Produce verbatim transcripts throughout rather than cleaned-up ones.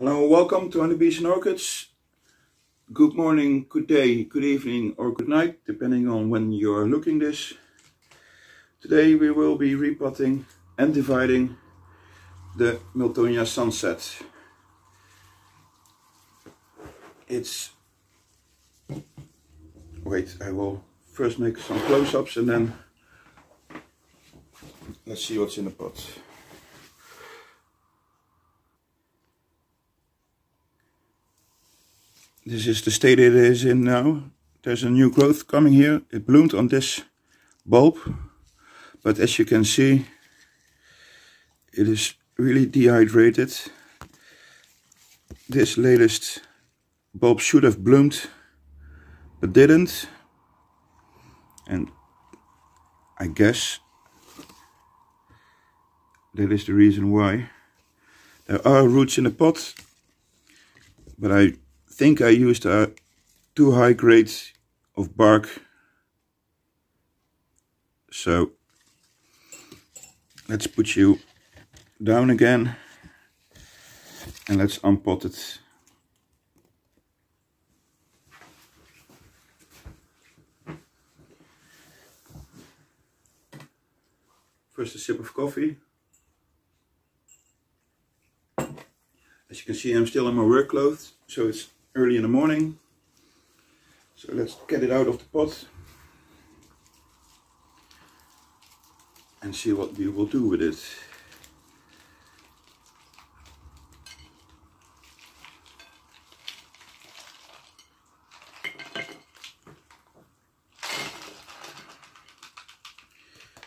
Hello and welcome to Honeybees and Orchids. Good morning, good day, good evening or good night, depending on when you're looking this. Today we will be repotting and dividing the Miltonia Sunset. It's... Wait, I will first make some close-ups and then let's see what's in the pot. This is the state it is in now. There's a new growth coming here. It bloomed on this bulb, but as you can see, it is really dehydrated. This latest bulb should have bloomed, but didn't. And I guess that is the reason why. There are roots in the pot, but I I think I used uh, too high grades of bark, so let's put you down again and let's unpot it. First a sip of coffee. As you can see, I'm still in my work clothes, so it's early in the morning, so let's get it out of the pot and see what we will do with it.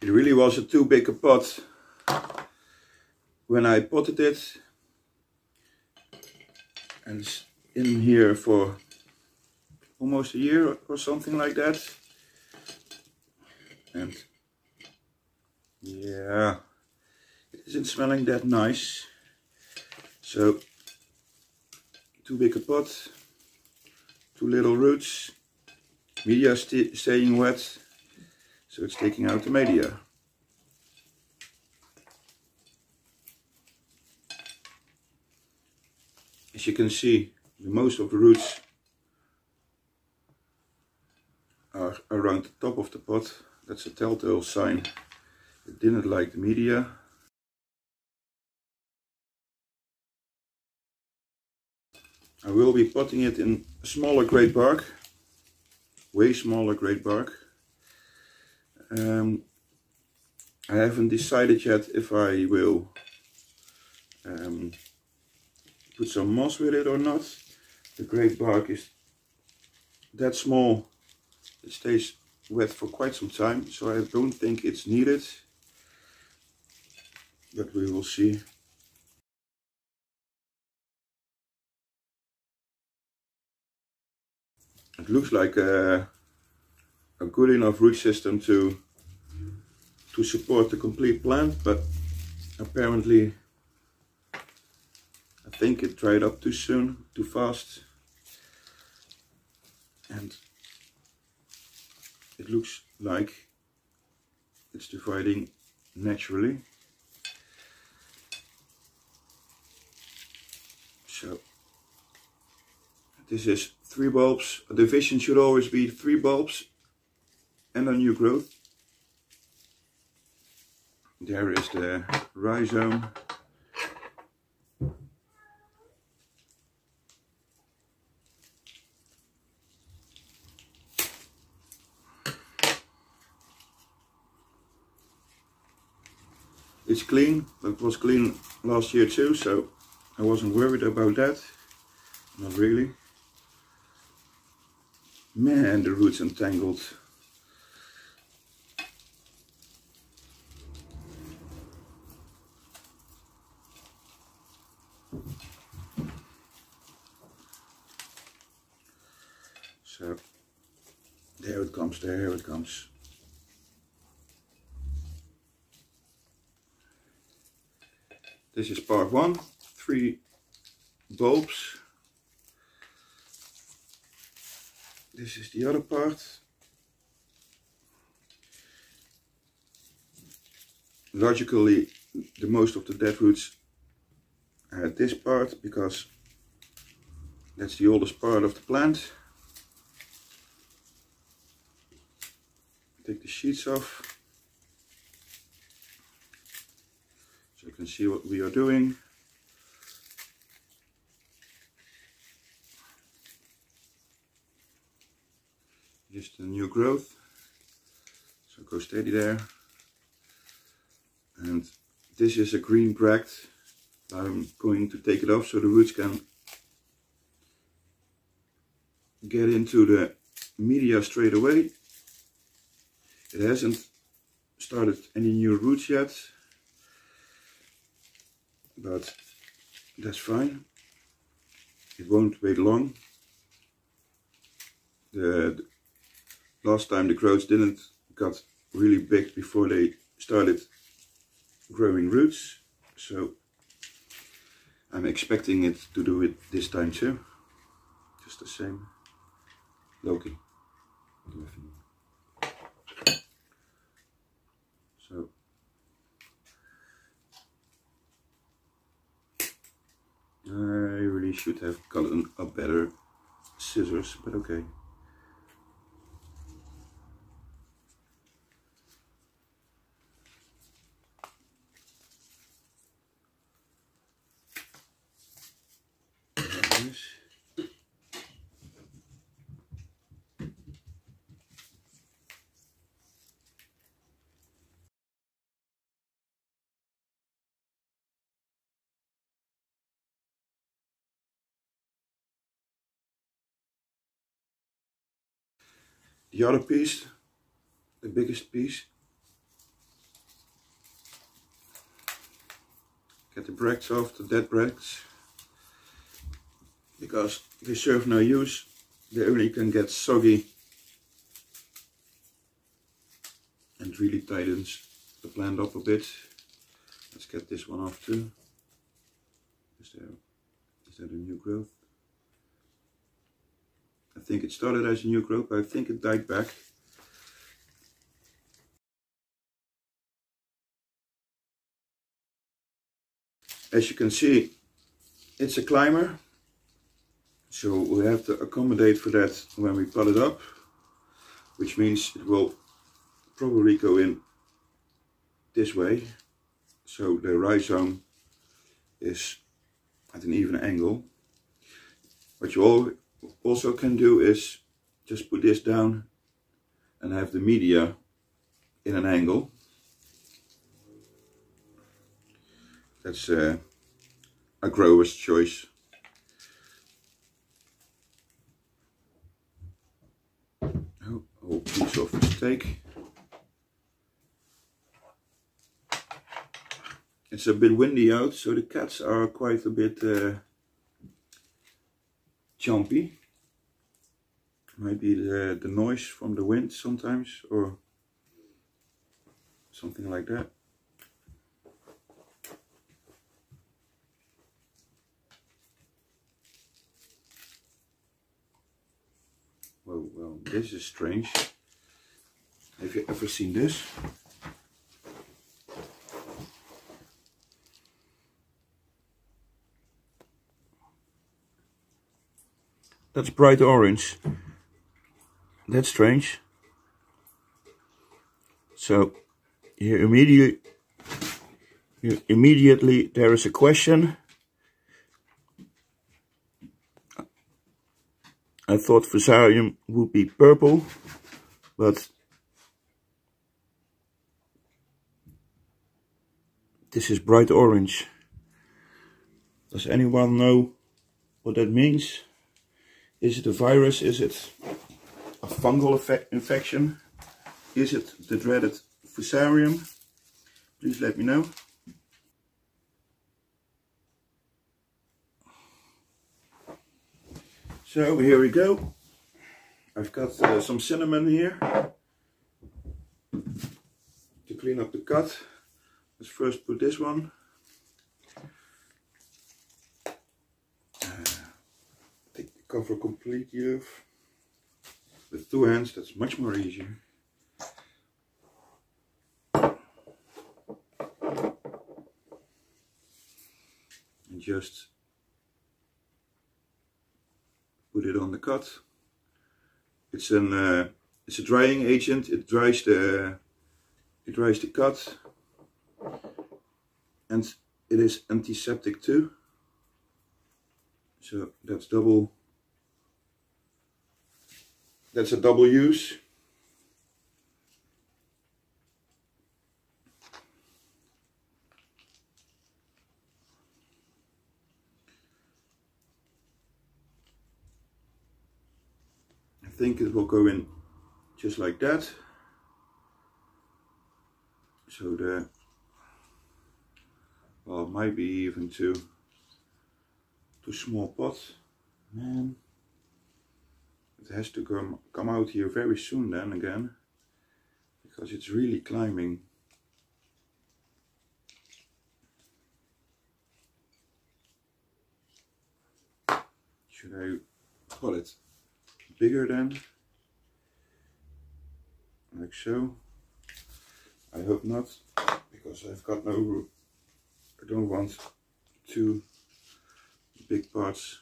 It really was a too big a pot when I potted it, and it's in here for almost a year or something like that. And yeah, it isn't smelling that nice, so too big a pot, too little roots, media st staying wet, so it's taking out the media. As you can see, most of the roots are around the top of the pot. That's a telltale sign it didn't like the media. I will be potting it in smaller grade bark, way smaller grade bark. Um, I haven't decided yet if I will um, put some moss with it or not. The grey bark is that small, it stays wet for quite some time, so I don't think it's needed, but we will see. It looks like a, a good enough root system to, to support the complete plant, but apparently I think it dried up too soon, too fast, and it looks like it's dividing naturally. So this is three bulbs. A division should always be three bulbs and a new growth. There is the rhizome. It's clean, but it was clean last year too, so I wasn't worried about that. Not really. Man, the roots entangled. So, there it comes, there it comes. This is part one, three bulbs. This is the other part. Logically, the most of the dead roots uh, this part, because that's the oldest part of the plant. Take the sheets off so you can see what we are doing. Just the new growth, so go steady there. And this is a green bract. I'm going to take it off so the roots can get into the media straight away. It hasn't started any new roots yet, but that's fine. It won't wait long. The, the last time the growths didn't got really big before they started growing roots, so I'm expecting it to do it this time too. Just the same. Loki. So I really should have gotten a better scissors, but okay. The other piece, the biggest piece, get the bracts off, the dead bracts, because they serve no use, they only can get soggy and really tightens the plant up a bit. Let's get this one off too. Is there, is that a new growth? I think it started as a new growth, but I think it died back. As you can see, it's a climber, so we have to accommodate for that when we pot it up, which means it will probably go in this way, so the rhizome is at an even angle. But you all also can do is just put this down and have the media in an angle. That's a, a grower's choice. Oh, a whole piece of mistake. It's a bit windy out, so the cats are quite a bit uh, jumpy. Maybe the, the noise from the wind sometimes, or something like that. Well, well, this is strange. Have you ever seen this? That's bright orange. That's strange. So here immediately, here immediately there is a question. I thought Fusarium would be purple, but this is bright orange. Does anyone know what that means? Is it a virus? Is it a fungal infection? Is it the dreaded Fusarium? Please let me know. So here we go. I've got uh, some cinnamon here to clean up the cut. Let's first put this one. Cover completely off. With two hands, that's much more easier. And just put it on the cut. It's an uh, it's a drying agent. It dries the it dries the cut, and it is antiseptic too. So that's double. That's a double use. I think it will go in just like that. So the, well, it might be even too too small pot, man. It has to come come out here very soon then again, because it's really climbing. Should I pull it bigger then? Like so? I hope not, because I've got no room. I don't want two big parts.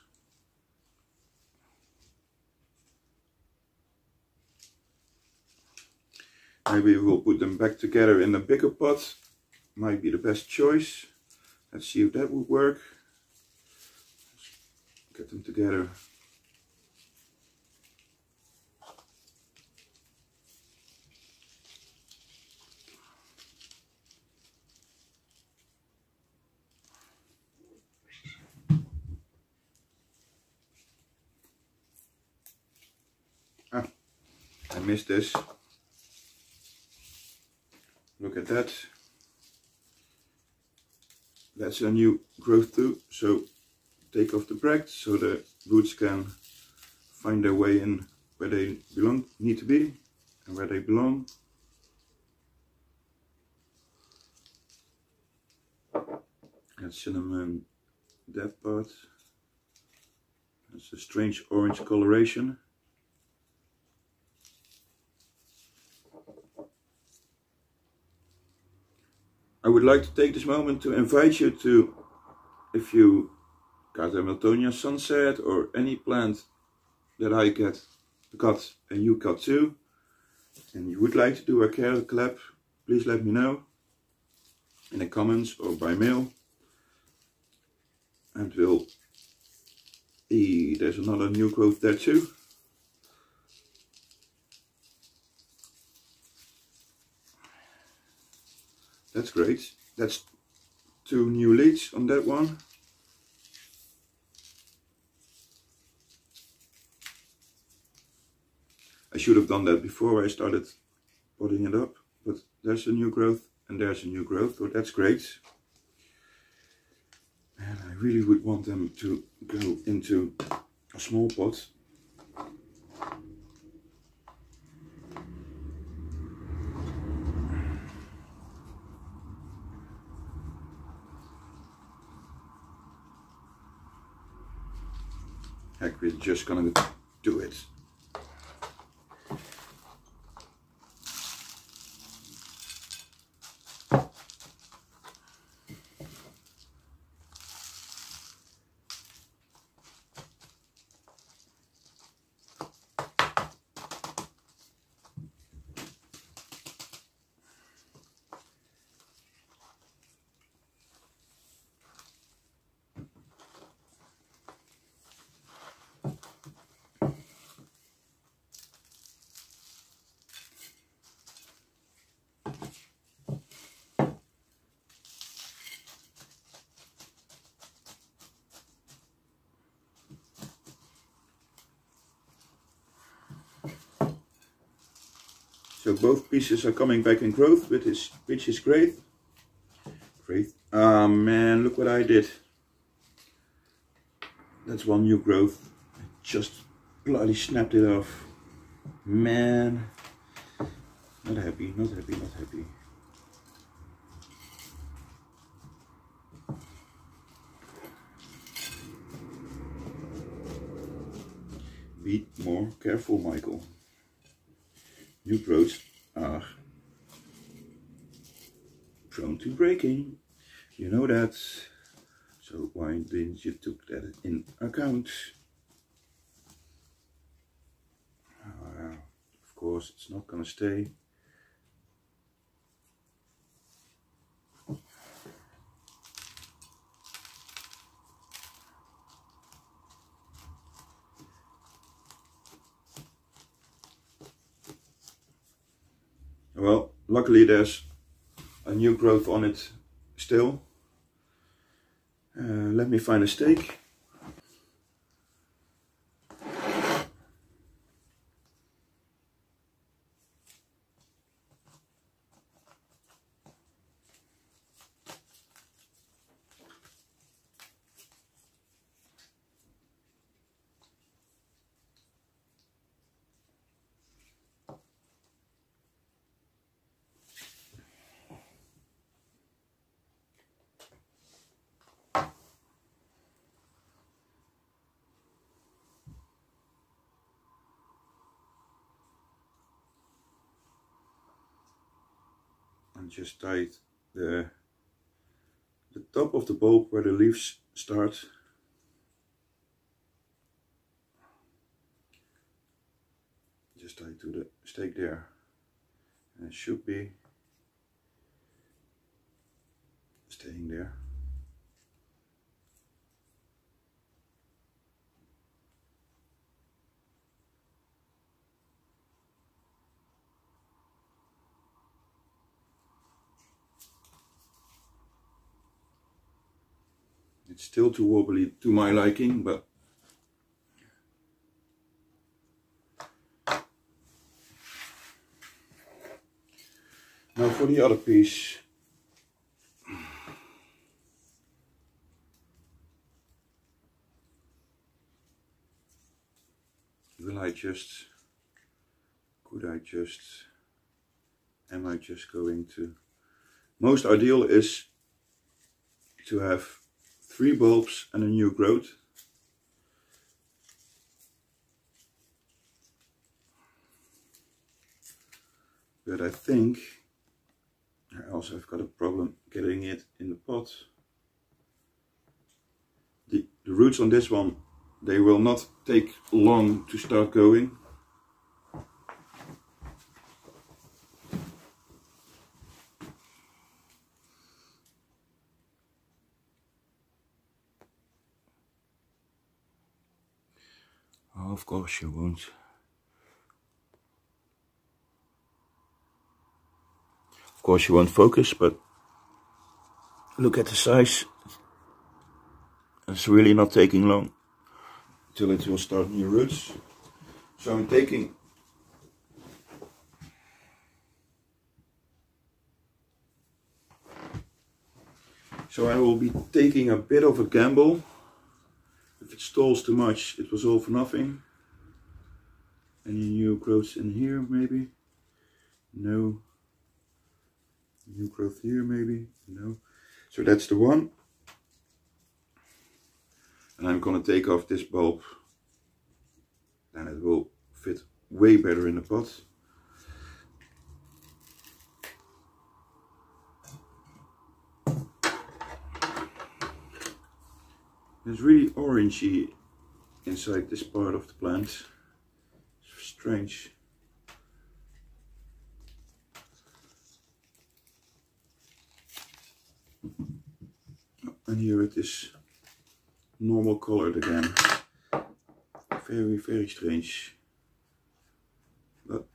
Maybe we'll put them back together in a bigger pot. Might be the best choice. Let's see if that would work. Get them together. Ah, I missed this. Look at that. That's a new growth too. So take off the bract so the roots can find their way in where they belong, need to be, and where they belong. That's cinnamon, that part. That's a strange orange coloration. I would like to take this moment to invite you to, if you got a Miltonia Sunset or any plant that I get cut and you cut too, and you would like to do a care collab, please let me know in the comments or by mail. And we'll e there's another new growth there too. That's great. That's two new leads on that one. I should have done that before I started potting it up, but there's a new growth and there's a new growth, so that's great. And I really would want them to go into a small pot. Heck, we're just gonna do it. So both pieces are coming back in growth, which is, which is great. Great. Ah, man, look what I did. That's one new growth. I just bloody snapped it off. Man. Not happy, not happy, not happy. Be more careful, Michael. New growths are prone to breaking, you know that. So So why didn't you take that in account? Uh, of course, it's not gonna stay. Well, luckily there's a new growth on it still. Uh, let me find a stake. Just tied the, the top of the bulb where the leaves start. Just tied to the stake there. And it should be staying there. It's still too wobbly to my liking, but now for the other piece. Will I just, could I just, am I just going to, most ideal is to have three bulbs and a new growth. But I think I also have got a problem getting it in the pot. The, the roots on this one, they will not take long to start going. Of course you won't. Of course you won't focus, but look at the size. It's really not taking long till it will start new roots. So I'm taking So I will be taking a bit of a gamble. If it stalls too much, it was all for nothing. Any new growths in here, maybe? No. New growth here, maybe? No. So that's the one. And I'm gonna take off this bulb. And it will fit way better in the pot. It's really orangey inside this part of the plant. It's strange. And here it is normal colored again. Very, very strange. But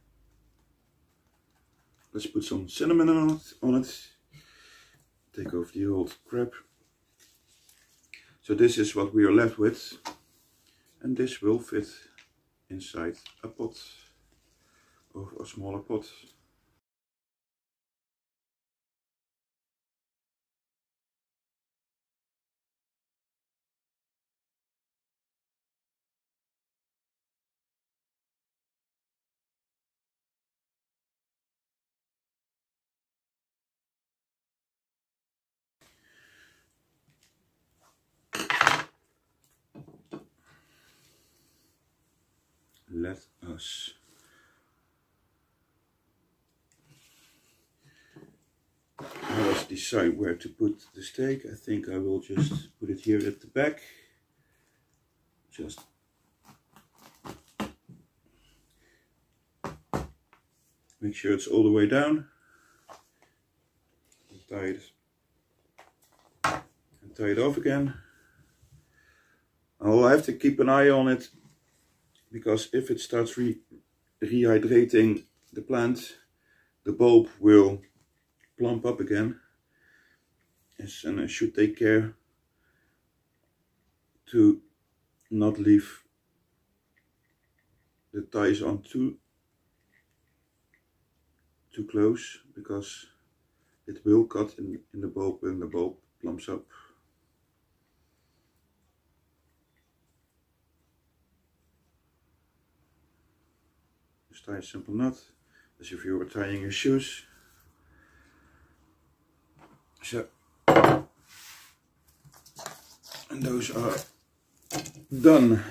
let's put some cinnamon on it. On it. Take off the old crap. So this is what we are left with, and this will fit inside a pot, or a smaller pot. Let us let us decide where to put the stake. I think I will just put it here at the back. Just make sure it's all the way down. And tie it, and tie it off again. I'll have to keep an eye on it, because if it starts re rehydrating the plant, the bulb will plump up again. Yes, and I should take care to not leave the ties on too too close, because it will cut in, in the bulb when the bulb plumps up. Just tie a simple knot, as if you were tying your shoes. So, and those are done. You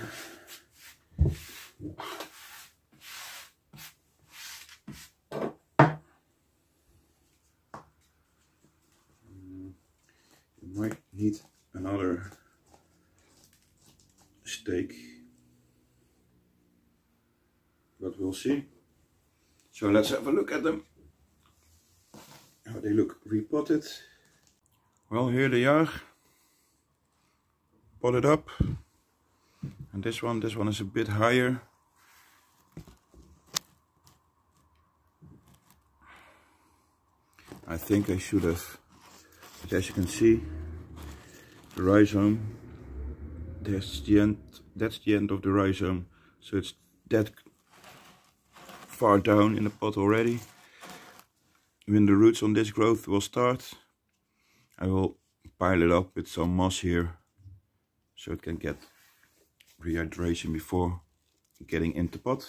might need another stake, but we'll see. So let's have a look at them, how they look repotted. Well, here they are, potted up. And this one, this one is a bit higher. I think I should have, but as you can see, the rhizome, that's the end, that's the end of the rhizome. So it's that far down in the pot already. When the roots on this growth will start, I will pile it up with some moss here, so it can get rehydration before getting into pot.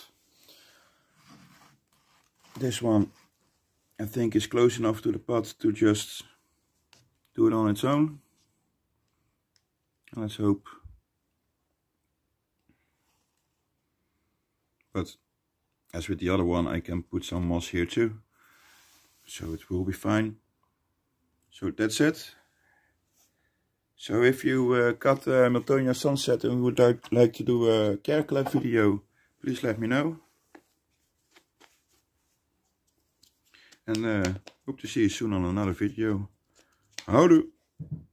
This one I think is close enough to the pot to just do it on its own. And let's hope. But as with the other one, I can put some moss here too, so it will be fine. So that's it. So if you uh, cut uh, Miltonia Sunset and would like, like to do a care collab video, please let me know. And uh, hope to see you soon on another video. Houdoe!